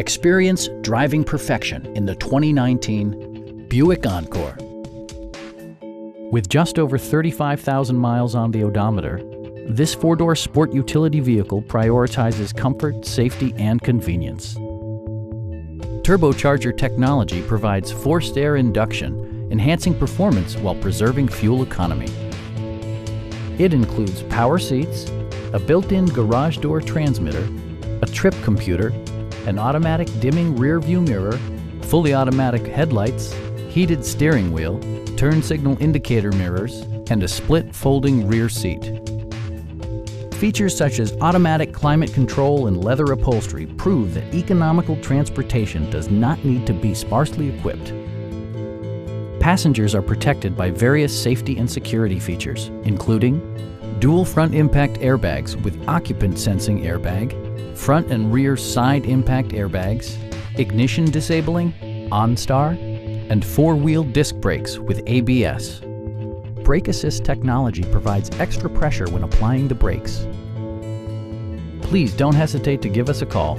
Experience driving perfection in the 2019 Buick Encore. With just over 35,000 miles on the odometer, this four-door sport utility vehicle prioritizes comfort, safety, and convenience. Turbocharger technology provides forced air induction, enhancing performance while preserving fuel economy. It includes power seats, a built-in garage door transmitter, a trip computer, an automatic dimming rear-view mirror, fully automatic headlights, heated steering wheel, turn signal indicator mirrors, and a split folding rear seat. Features such as automatic climate control and leather upholstery prove that economical transportation does not need to be sparsely equipped. Passengers are protected by various safety and security features, including dual front impact airbags with occupant sensing airbag, front and rear side impact airbags, ignition disabling, OnStar, and four-wheel disc brakes with ABS. Brake Assist technology provides extra pressure when applying the brakes. Please don't hesitate to give us a call.